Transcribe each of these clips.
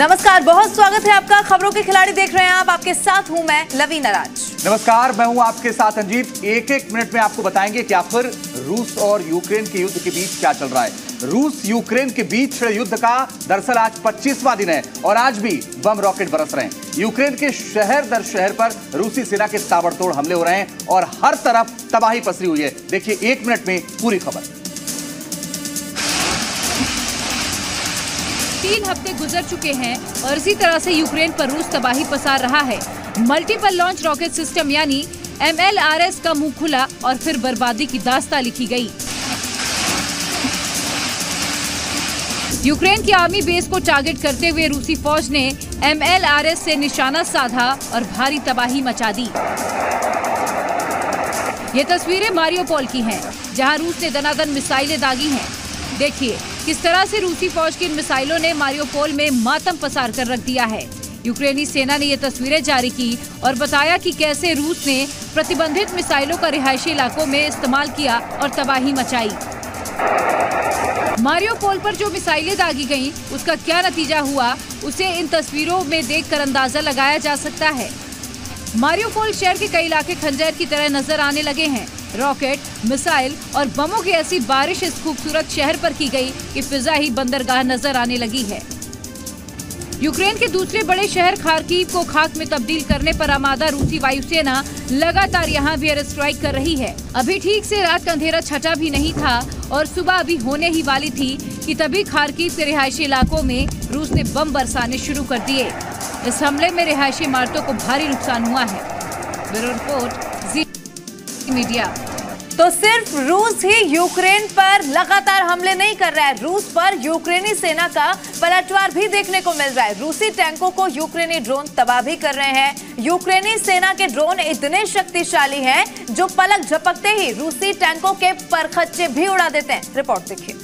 नमस्कार, बहुत स्वागत है आपका। खबरों के खिलाड़ी देख रहे हैं आप, आपके साथ हूं मैं रवि नाराज। नमस्कार, मैं हूं आपके साथ संजीव। एक एक मिनट में आपको बताएंगे कि आखिर रूस और यूक्रेन के युद्ध के बीच क्या चल रहा है। रूस यूक्रेन के बीच युद्ध का दरअसल आज 25वां दिन है और आज भी बम रॉकेट बरस रहे हैं। यूक्रेन के शहर दर शहर पर रूसी सेना के ताबड़तोड़ हमले हो रहे हैं और हर तरफ तबाही पसरी हुई है। देखिए एक मिनट में पूरी खबर। 3 हफ्ते गुजर चुके हैं और इसी तरह से यूक्रेन पर रूस तबाही पसार रहा है। मल्टीपल लॉन्च रॉकेट सिस्टम यानी MLRS का मुंह खुला और फिर बर्बादी की दास्तां लिखी गई। यूक्रेन की आर्मी बेस को टारगेट करते हुए रूसी फौज ने MLRS से निशाना साधा और भारी तबाही मचा दी। ये तस्वीरें मारियोपोल की हैं, जहां रूस ने दनादन मिसाइलें दागी हैं। देखिए किस तरह से रूसी फौज की इन मिसाइलों ने मारियोपोल में मातम पसार कर रख दिया है। यूक्रेनी सेना ने ये तस्वीरें जारी की और बताया कि कैसे रूस ने प्रतिबंधित मिसाइलों का रिहायशी इलाकों में इस्तेमाल किया और तबाही मचाई। मारियोपोल पर जो मिसाइलें दागी गईं, उसका क्या नतीजा हुआ, उसे इन तस्वीरों में देखकर अंदाजा लगाया जा सकता है। मारियोपोल शहर के कई इलाके खंजर की तरह नजर आने लगे हैं। रॉकेट, मिसाइल और बमों की ऐसी बारिश इस खूबसूरत शहर पर की गई कि फिजा ही बंदरगाह नजर आने लगी है। यूक्रेन के दूसरे बड़े शहर खार्किव को खाक में तब्दील करने पर आमादा रूसी वायुसेना लगातार यहां भी एयर स्ट्राइक कर रही है। अभी ठीक से रात का अंधेरा छटा भी नहीं था और सुबह अभी होने ही वाली थी कि तभी खार्किव के रिहायशी इलाकों में रूस ने बम बरसाने शुरू कर दिए। इस हमले में रिहायशी इमारतों को भारी नुकसान हुआ है। Bureau report media. तो सिर्फ रूस ही यूक्रेन पर लगातार हमले नहीं कर रहा है, रूस पर यूक्रेनी सेना का पलटवार भी देखने को मिल रहा है। रूसी टैंकों को यूक्रेनी ड्रोन तबाह भी कर रहे हैं। यूक्रेनी सेना के ड्रोन इतने शक्तिशाली हैं जो पलक झपकते ही रूसी टैंकों के परखच्चे भी उड़ा देते हैं। रिपोर्ट देखिए।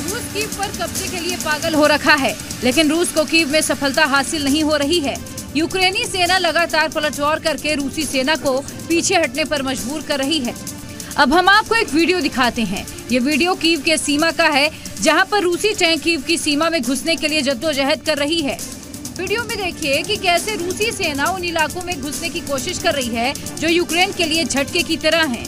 रूस कीव पर कब्जे के लिए पागल हो रखा है, लेकिन रूस को कीव में सफलता हासिल नहीं हो रही है। यूक्रेनी सेना लगातार पलटवार करके रूसी सेना को पीछे हटने पर मजबूर कर रही है। अब हम आपको एक वीडियो दिखाते हैं। ये वीडियो कीव के सीमा का है, जहां पर रूसी टैंक कीव की सीमा में घुसने के लिए जद्दोजहद कर रही है। वीडियो में देखिए कि कैसे रूसी सेना उन इलाकों में घुसने की कोशिश कर रही है जो यूक्रेन के लिए झटके की तरह है।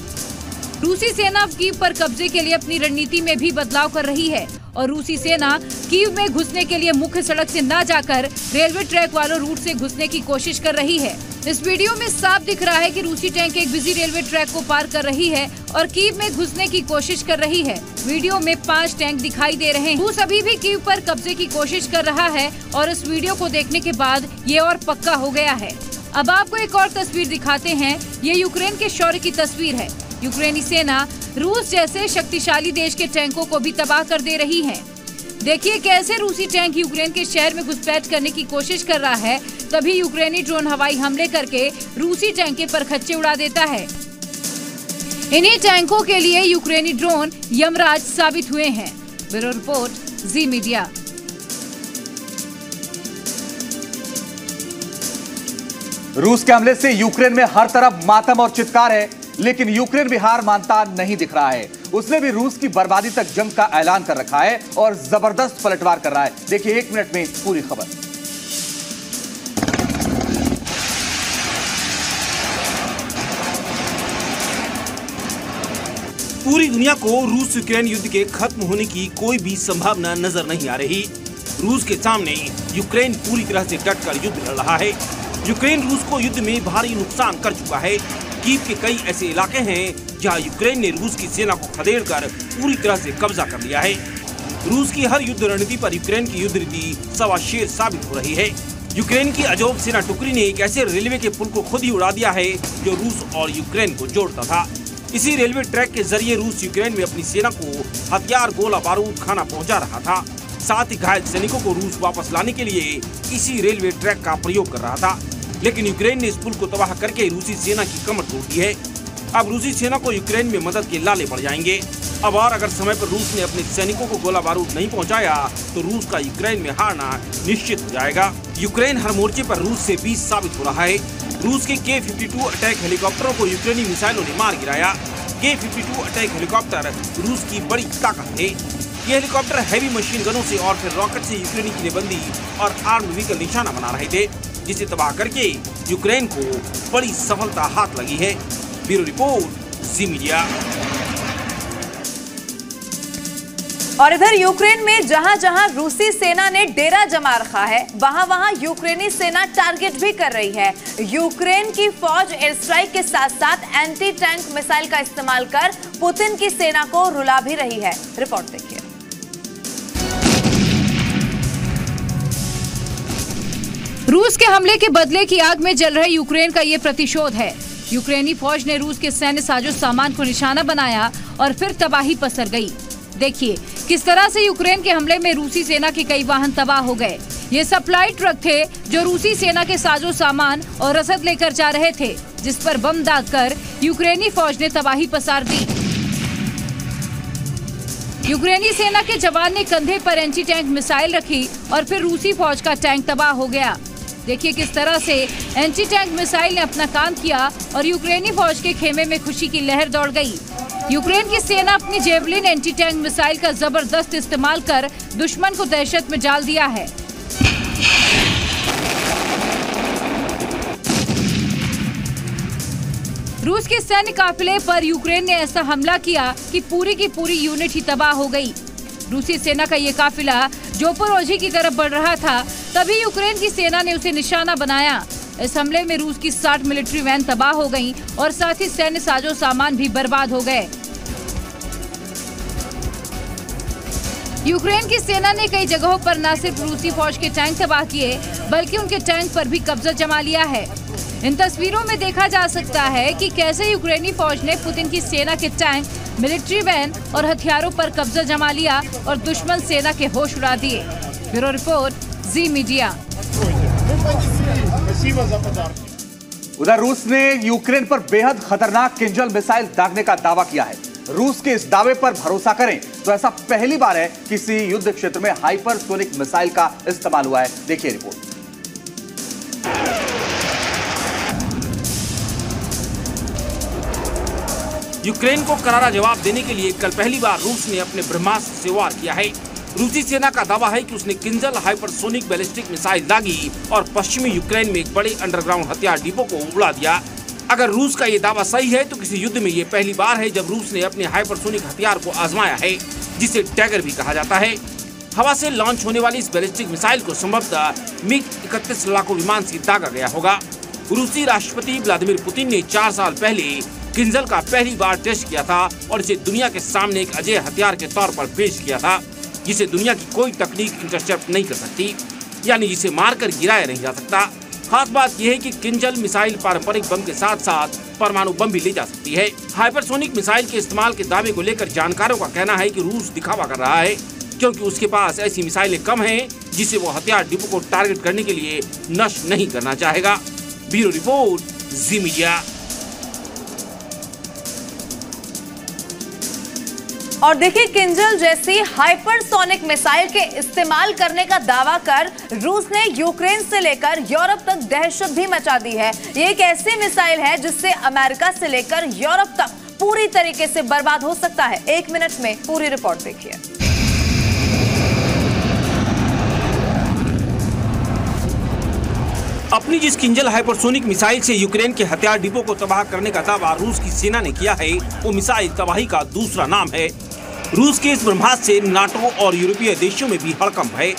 रूसी सेना कीव पर कब्जे के लिए अपनी रणनीति में भी बदलाव कर रही है और रूसी सेना कीव में घुसने के लिए मुख्य सड़क से न जाकर रेलवे ट्रैक वालों रूट से घुसने की कोशिश कर रही है। इस वीडियो में साफ दिख रहा है कि रूसी टैंक एक बिजी रेलवे ट्रैक को पार कर रही है और कीव में घुसने की कोशिश कर रही है। वीडियो में 5 टैंक दिखाई दे रहे हैं। रूस अभी भी कीव पर कब्जे की कोशिश कर रहा है और इस वीडियो को देखने के बाद ये और पक्का हो गया है। अब आपको एक और तस्वीर दिखाते हैं। ये यूक्रेन के शौर्य की तस्वीर है। यूक्रेनी सेना रूस जैसे शक्तिशाली देश के टैंकों को भी तबाह कर दे रही है। देखिए कैसे रूसी टैंक यूक्रेन के शहर में घुसपैठ करने की कोशिश कर रहा है, तभी यूक्रेनी ड्रोन हवाई हमले करके रूसी टैंक के परखच्चे उड़ा देता है। इन्हीं टैंकों के लिए यूक्रेनी ड्रोन यमराज साबित हुए हैं। Bureau report Zee media. रूस के हमले से यूक्रेन में हर तरफ मातम और चित्कार है, लेकिन यूक्रेन भी हार मानता नहीं दिख रहा है। उसने भी रूस की बर्बादी तक जंग का ऐलान कर रखा है और जबरदस्त पलटवार कर रहा है। देखिए एक मिनट में पूरी खबर। पूरी दुनिया को रूस यूक्रेन युद्ध के खत्म होने की कोई भी संभावना नजर नहीं आ रही। रूस के सामने यूक्रेन पूरी तरह से डटकर युद्ध लड़ रहा है। यूक्रेन रूस को युद्ध में भारी नुकसान कर चुका है। कीव के कई ऐसे इलाके हैं जहां यूक्रेन ने रूस की सेना को खदेड़कर पूरी तरह से कब्जा कर लिया है। रूस की हर युद्ध रणनीति पर यूक्रेन की युद्ध नीति सवा शेर साबित हो रही है। यूक्रेन की अजोब सेना टुकड़ी ने एक ऐसे रेलवे के पुल को खुद ही उड़ा दिया है जो रूस और यूक्रेन को जोड़ता था। इसी रेलवे ट्रैक के जरिए रूस यूक्रेन में अपनी सेना को हथियार, गोला बारूद, खाना पहुँचा रहा था। साथ ही घायल सैनिकों को रूस वापस लाने के लिए इसी रेलवे ट्रैक का प्रयोग कर रहा था, लेकिन यूक्रेन ने इस पुल को तबाह करके रूसी सेना की कमर तोड़ दी है। अब रूसी सेना को यूक्रेन में मदद के लाले बढ़ जाएंगे। अब और अगर समय पर रूस ने अपने सैनिकों को गोला बारूद नहीं पहुंचाया तो रूस का यूक्रेन में हारना निश्चित हो जाएगा। यूक्रेन हर मोर्चे पर रूस से बीच साबित हो रहा है। रूस के K-52 अटैक हेलीकॉप्टरों को यूक्रेनी मिसाइलों ने मार गिराया। K-52 अटैक हेलीकॉप्टर रूस की बड़ी ताकत है। ये हेलीकॉप्टर हैवी मशीन गनों से और फिर रॉकेट से यूक्रेन की निबंदी और आर्म्ड व्हीकल निशाना बना रहे थे, जिसे तबाह करके यूक्रेन को बड़ी सफलता हाथ लगी है। Bureau report, Zee media. और इधर यूक्रेन में जहां जहां रूसी सेना ने डेरा जमा रखा है, वहां वहां यूक्रेनी सेना टारगेट भी कर रही है। यूक्रेन की फौज एयर स्ट्राइक के साथ साथ एंटी टैंक मिसाइल का इस्तेमाल कर पुतिन की सेना को रुला भी रही है। रिपोर्ट देखिए। रूस के हमले के बदले की आग में जल रहे यूक्रेन का ये प्रतिशोध है। यूक्रेनी फौज ने रूस के सैन्य साजो सामान को निशाना बनाया और फिर तबाही पसर गयी। देखिए किस तरह से यूक्रेन के हमले में रूसी सेना के कई वाहन तबाह हो गए। ये सप्लाई ट्रक थे जो रूसी सेना के साजो सामान और रसद लेकर जा रहे थे, जिस पर बम दागकर यूक्रेनी फौज ने तबाही पसार दी। यूक्रेनी सेना के जवान ने कंधे पर एंटी टैंक मिसाइल रखी और फिर रूसी फौज का टैंक तबाह हो गया। देखिए किस तरह से एंटी टैंक मिसाइल ने अपना काम किया और यूक्रेनी फौज के खेमे में खुशी की लहर दौड़ गयी। यूक्रेन की सेना अपनी जेवलिन एंटी टैंक मिसाइल का जबरदस्त इस्तेमाल कर दुश्मन को दहशत में डाल दिया है। रूस के सैन्य काफिले पर यूक्रेन ने ऐसा हमला किया कि पूरी की पूरी यूनिट ही तबाह हो गई। रूसी सेना का ये काफिला जोपोरोजी की तरफ बढ़ रहा था, तभी यूक्रेन की सेना ने उसे निशाना बनाया। इस हमले में रूस की 60 मिलिट्री वैन तबाह हो गईं और साथ ही सैन्य साजो सामान भी बर्बाद हो गए। यूक्रेन की सेना ने कई जगहों पर न सिर्फ रूसी फौज के टैंक तबाह किए बल्कि उनके टैंक पर भी कब्जा जमा लिया है। इन तस्वीरों में देखा जा सकता है कि कैसे यूक्रेनी फौज ने पुतिन की सेना के टैंक, मिलिट्री वैन और हथियारों पर कब्जा जमा लिया और दुश्मन सेना के होश उड़ा दिए। Bureau report, Zee media. उधर रूस ने यूक्रेन पर बेहद खतरनाक किंजल मिसाइल दागने का दावा किया है। रूस के इस दावे पर भरोसा करें तो ऐसा पहली बार है किसी युद्ध क्षेत्र में हाइपरसोनिक मिसाइल का इस्तेमाल हुआ है। देखिए रिपोर्ट। यूक्रेन को करारा जवाब देने के लिए कल पहली बार रूस ने अपने ब्रह्मास्त्र से वार किया है। रूसी सेना का दावा है कि उसने किंजल हाइपरसोनिक बैलिस्टिक मिसाइल दागी और पश्चिमी यूक्रेन में एक बड़े अंडरग्राउंड हथियार डिपो को उड़ा दिया। अगर रूस का ये दावा सही है तो किसी युद्ध में ये पहली बार है जब रूस ने अपने हाइपरसोनिक हथियार को आजमाया है, जिसे टैगर भी कहा जाता है। हवा से लॉन्च होने वाली इस बैलिस्टिक मिसाइल को संभवतः MiG-31 लड़ाकू विमान से दागा गया होगा। रूसी राष्ट्रपति व्लादिमीर पुतिन ने 4 साल पहले किंजल का पहली बार टेस्ट किया था और इसे दुनिया के सामने एक अजय हथियार के तौर पर पेश किया था, जिसे दुनिया की कोई तकनीक इंटरसेप्ट नहीं कर सकती, यानी जिसे मारकर गिराया नहीं जा सकता। खास बात यह है कि किंजल मिसाइल पारंपरिक बम के साथ साथ परमाणु बम भी ले जा सकती है। हाइपरसोनिक मिसाइल के इस्तेमाल के दावे को लेकर जानकारों का कहना है कि रूस दिखावा कर रहा है क्योंकि उसके पास ऐसी मिसाइलें कम हैं जिसे वो हथियार डिपो को टारगेट करने के लिए नष्ट नहीं करना चाहेगा। Bureau report, Zee media. और देखिए किंजल जैसी हाइपरसोनिक मिसाइल के इस्तेमाल करने का दावा कर रूस ने यूक्रेन से लेकर यूरोप तक दहशत भी मचा दी है। ये एक ऐसी मिसाइल है जिससे अमेरिका से लेकर यूरोप तक पूरी तरीके से बर्बाद हो सकता है। 1 मिनट में पूरी रिपोर्ट देखिए। अपनी जिस किंजल हाइपरसोनिक मिसाइल से यूक्रेन के हथियार डिपो को तबाह करने का दावा रूस की सेना ने किया है, वो मिसाइल तबाही का दूसरा नाम है। रूस के इस ब्रह्मास्त्र से नाटो और यूरोपीय देशों में भी हड़कंप है।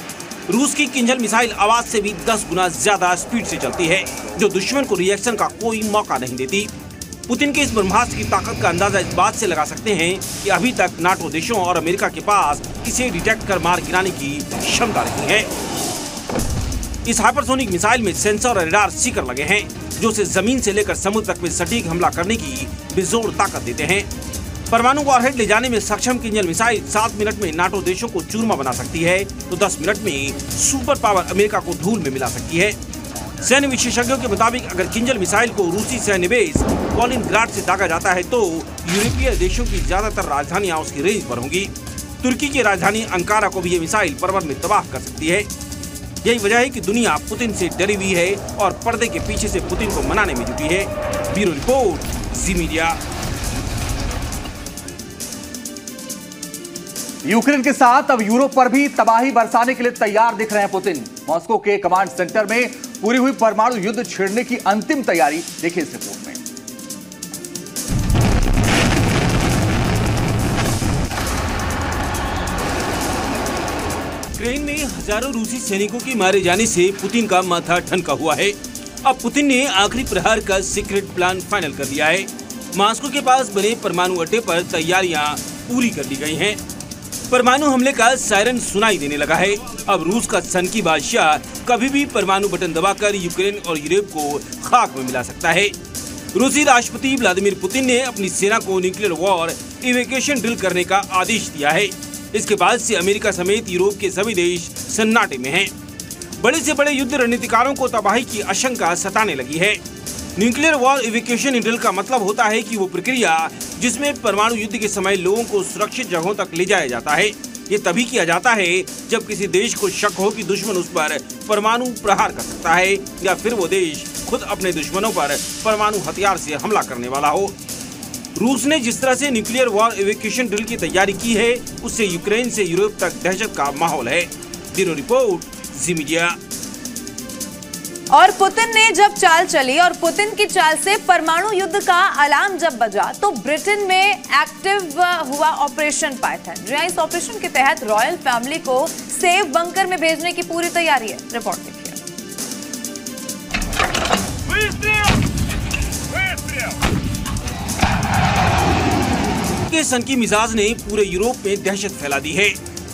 रूस की किंजल मिसाइल आवाज से भी 10 गुना ज्यादा स्पीड से चलती है, जो दुश्मन को रिएक्शन का कोई मौका नहीं देती। पुतिन के इस ब्रह्मास्त्र की ताकत का अंदाजा इस बात से लगा सकते हैं कि अभी तक नाटो देशों और अमेरिका के पास इसे डिटेक्ट कर मार गिराने की क्षमता नहीं है। इस हाइपरसोनिक मिसाइल में सेंसर और रडार सीकर लगे हैं, जो इसे जमीन से लेकर समुद्र तक में सटीक हमला करने की बेजोड़ ताकत देते हैं। परमाणु को अरहेड ले जाने में सक्षम किंजल मिसाइल 7 मिनट में नाटो देशों को चूरमा बना सकती है तो 10 मिनट में सुपर पावर अमेरिका को धूल में मिला सकती है। सैन्य विशेषज्ञों के मुताबिक अगर किंजल मिसाइल को रूसी सैन्य बेस कॉलिनग्राड से दागा जाता है तो यूरोपीय देशों की ज्यादातर राजधानियां उसकी रेंज पर होंगी। तुर्की की राजधानी अंकारा को भी ये मिसाइल परवर में तबाह कर सकती है। यही वजह है कि दुनिया पुतिन से डरी हुई है और पर्दे के पीछे से पुतिन को मनाने में जुटी है। Bureau report, Zee media. Ukraine के साथ अब यूरोप पर भी तबाही बरसाने के लिए तैयार दिख रहे हैं पुतिन। मॉस्को के कमांड सेंटर में पूरी हुई परमाणु युद्ध छेड़ने की अंतिम तैयारी देखिए इस रिपोर्ट में। यूक्रेन में हजारों रूसी सैनिकों के मारे जाने से पुतिन का माथा ठनका हुआ है। अब पुतिन ने आखिरी प्रहार का सीक्रेट प्लान फाइनल कर लिया है। मॉस्को के पास बने परमाणु अड्डे पर तैयारियां पूरी कर ली गई हैं। परमाणु हमले का सायरन सुनाई देने लगा है। अब रूस का सनकी बादशाह कभी भी परमाणु बटन दबाकर यूक्रेन और यूरोप को खाक में मिला सकता है। रूसी राष्ट्रपति व्लादिमीर पुतिन ने अपनी सेना को न्यूक्लियर वॉर इवेक्यूएशन ड्रिल करने का आदेश दिया है। इसके बाद से अमेरिका समेत यूरोप के सभी देश सन्नाटे में हैं। बड़े से बड़े युद्ध रणनीतिकारों को तबाही की आशंका सताने लगी है। न्यूक्लियर वॉर इवेक्यूएशन ड्रिल का मतलब होता है कि वो प्रक्रिया जिसमें परमाणु युद्ध के समय लोगों को सुरक्षित जगहों तक ले जाया जाता है। ये तभी किया जाता है जब किसी देश को शक हो कि दुश्मन उस पर परमाणु प्रहार कर सकता है या फिर वो देश खुद अपने दुश्मनों पर परमाणु हथियार से हमला करने वाला हो। रूस ने जिस तरह से न्यूक्लियर वॉर इवेक्यूएशन ड्रिल की तैयारी की है, उससे यूक्रेन से यूरोप तक दहशत का माहौल है। Bureau report, Zee media. और पुतिन ने जब चाल चली और पुतिन की चाल से परमाणु युद्ध का अलार्म जब बजा तो ब्रिटेन में एक्टिव हुआ ऑपरेशन पाइथन। जी हां, इस ऑपरेशन के तहत रॉयल फैमिली को सेफ बंकर में भेजने की पूरी तैयारी है। रिपोर्ट देखिए। के सन की मिजाज ने पूरे यूरोप में दहशत फैला दी है।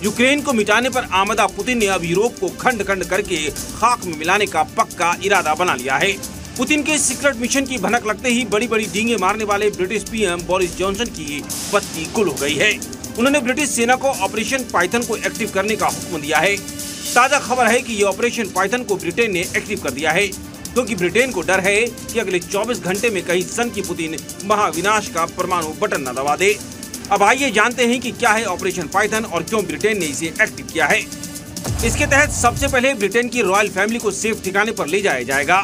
यूक्रेन को मिटाने पर आमदा पुतिन ने अब यूरोप को खंड खंड करके खाक में मिलाने का पक्का इरादा बना लिया है। पुतिन के सीक्रेट मिशन की भनक लगते ही बड़ी बड़ी डींगे मारने वाले ब्रिटिश पीएम बोरिस जॉनसन की बत्ती गुल हो गई है। उन्होंने ब्रिटिश सेना को ऑपरेशन पाइथन को एक्टिव करने का हुक्म दिया है। ताज़ा खबर है कि ये ऑपरेशन पाइथन को ब्रिटेन ने एक्टिव कर दिया है, क्योंकि ब्रिटेन को डर है कि अगले 24 घंटे में कहीं सन की पुतिन महाविनाश का परमाणु बटन न दबा दे। अब आइए जानते हैं कि क्या है ऑपरेशन पाइथन और क्यों ब्रिटेन ने इसे एक्टिव किया है। इसके तहत सबसे पहले ब्रिटेन की रॉयल फैमिली को सेफ ठिकाने पर ले जाया जाएगा।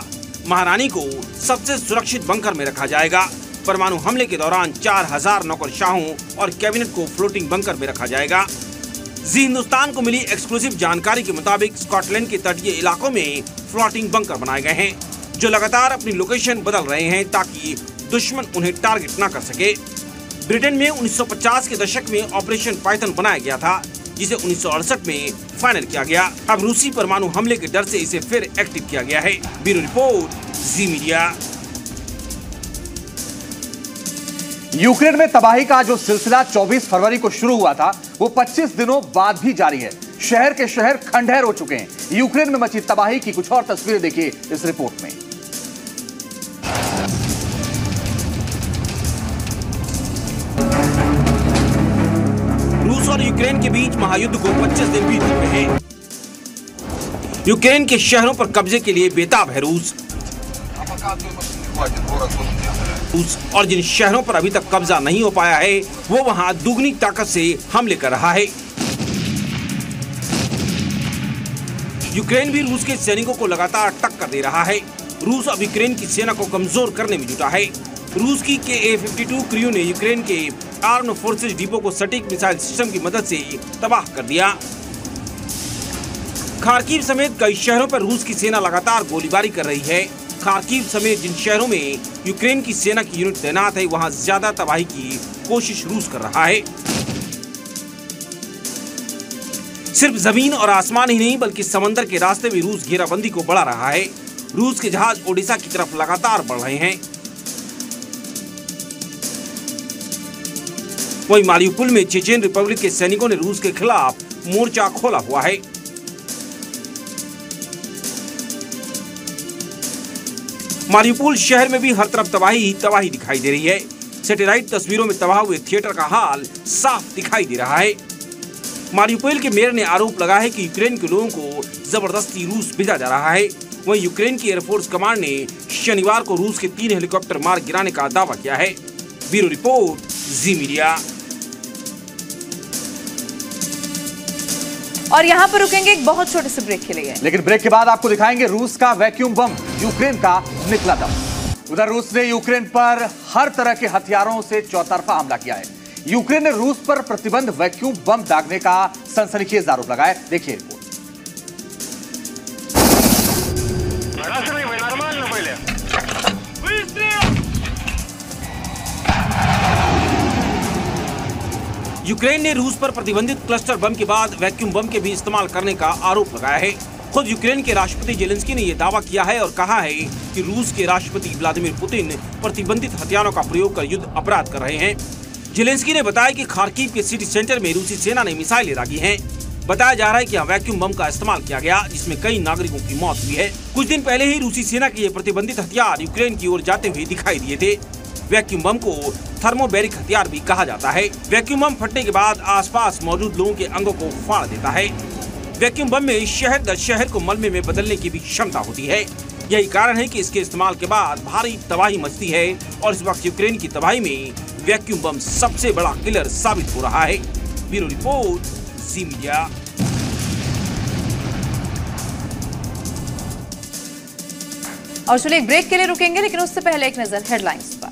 महारानी को सबसे सुरक्षित बंकर में रखा जाएगा। परमाणु हमले के दौरान 4000 नौकरशाहों और कैबिनेट को फ्लोटिंग बंकर में रखा जाएगा। जी हिंदुस्तान को मिली एक्सक्लूसिव जानकारी के मुताबिक स्कॉटलैंड के तटीय इलाकों में फ्लोटिंग बंकर बनाए गए हैं, जो लगातार अपनी लोकेशन बदल रहे हैं ताकि दुश्मन उन्हें टारगेट न कर सके। ब्रिटेन में 1950 के दशक में ऑपरेशन पाइथन बनाया गया था, जिसे 1968 में फाइनल किया गया। अब रूसी परमाणु हमले के डर से इसे फिर एक्टिव किया गया है। Bureau report, Zee media. Ukraine में तबाही का जो सिलसिला 24 फरवरी को शुरू हुआ था वो 25 दिनों बाद भी जारी है। शहर के शहर खंडहर हो चुके हैं। यूक्रेन में मची तबाही की कुछ और तस्वीरें देखिए इस रिपोर्ट में। और यूक्रेन के बीच महायुद्ध को 25 दिन बीत चुके हैं। यूक्रेन के शहरों पर कब्जे के लिए बेताब है रूस। और जिन शहरों पर अभी तक कब्जा नहीं हो पाया है वो वहां दुगनी ताकत से हमले कर रहा है। यूक्रेन भी रूस के सैनिकों को लगातार टक्कर दे रहा है। रूस अब यूक्रेन की सेना को कमजोर करने में जुटा है। रूस की Ka-52 क्रू ने यूक्रेन के आर्म फोर्सेज डिपो को सटीक मिसाइल सिस्टम की मदद से तबाह कर दिया। खार्किव समेत कई शहरों पर रूस की सेना लगातार गोलीबारी कर रही है। खार्किव समेत जिन शहरों में यूक्रेन की सेना की यूनिट तैनात है वहां ज्यादा तबाही की कोशिश रूस कर रहा है। सिर्फ जमीन और आसमान ही नहीं बल्कि समंदर के रास्ते भी रूस घेराबंदी को बढ़ा रहा है। रूस के जहाज ओडिशा की तरफ लगातार बढ़ रहे हैं। वहीं मारियोपोल में चेचे रिपब्लिक के सैनिकों ने रूस के खिलाफ मोर्चा खोला हुआ है। मारियोपोल शहर में भी हर तरफ तबाही तबाही दिखाई दे रही है। सैटेलाइट तस्वीरों में तबाह हुए थिएटर का हाल साफ दिखाई दे रहा है। मारियोपोल के मेयर ने आरोप लगाया है कि यूक्रेन के लोगों को जबरदस्ती रूस भेजा जा रहा है। वहीं यूक्रेन की एयरफोर्स कमांड ने शनिवार को रूस के 3 हेलीकॉप्टर मार गिराने का दावा किया है। Bureau report, Zee media. और यहां पर रुकेंगे एक बहुत छोटे से ब्रेक के लिए, लेकिन ब्रेक के बाद आपको दिखाएंगे रूस का वैक्यूम बम, यूक्रेन का निकला दम। उधर रूस ने यूक्रेन पर हर तरह के हथियारों से चौतरफा हमला किया है। यूक्रेन ने रूस पर प्रतिबंध वैक्यूम बम दागने का सनसनीखेज आरोप लगाया। देखिए रिपोर्ट। यूक्रेन ने रूस पर प्रतिबंधित क्लस्टर बम के बाद वैक्यूम बम के भी इस्तेमाल करने का आरोप लगाया है। खुद यूक्रेन के राष्ट्रपति जेलेंस्की ने यह दावा किया है और कहा है कि रूस के राष्ट्रपति व्लादिमीर पुतिन प्रतिबंधित हथियारों का प्रयोग कर युद्ध अपराध कर रहे हैं। जेलेंस्की ने बताया कि खार्किव के सिटी सेंटर में रूसी सेना ने मिसाइलें दागी हैं। बताया जा रहा है कि यहाँ वैक्यूम बम का इस्तेमाल किया गया जिसमें कई नागरिकों की मौत हुई है। कुछ दिन पहले ही रूसी सेना के ये प्रतिबंधित हथियार यूक्रेन की ओर जाते हुए दिखाई दिए थे। वैक्यूम बम को थर्मोबैरिक हथियार भी कहा जाता है। वैक्यूम बम फटने के बाद आसपास मौजूद लोगों के अंगों को फाड़ देता है। वैक्यूम बम में शहर दर शहर को मलबे में बदलने की भी क्षमता होती है। यही कारण है कि इसके इस्तेमाल के बाद भारी तबाही मचती है और इस वक्त यूक्रेन की तबाही में वैक्यूम बम सबसे बड़ा किलर साबित हो रहा है। Bureau report, Zee media. और चलिए एक ब्रेक के लिए रुकेंगे, लेकिन उससे पहले एक नजर हेडलाइंस पर।